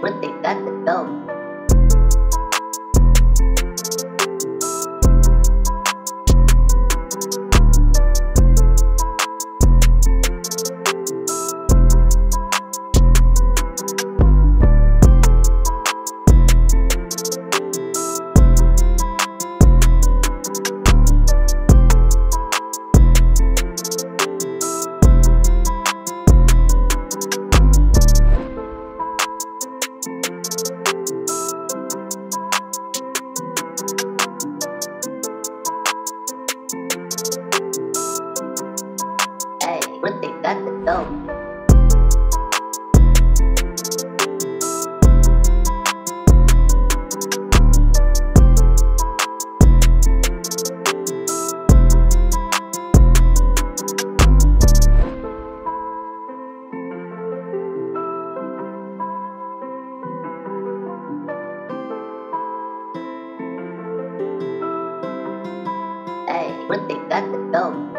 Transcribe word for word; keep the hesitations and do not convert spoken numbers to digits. pentingkan betul. Pentingkan betul. Eh, pentingkan betul.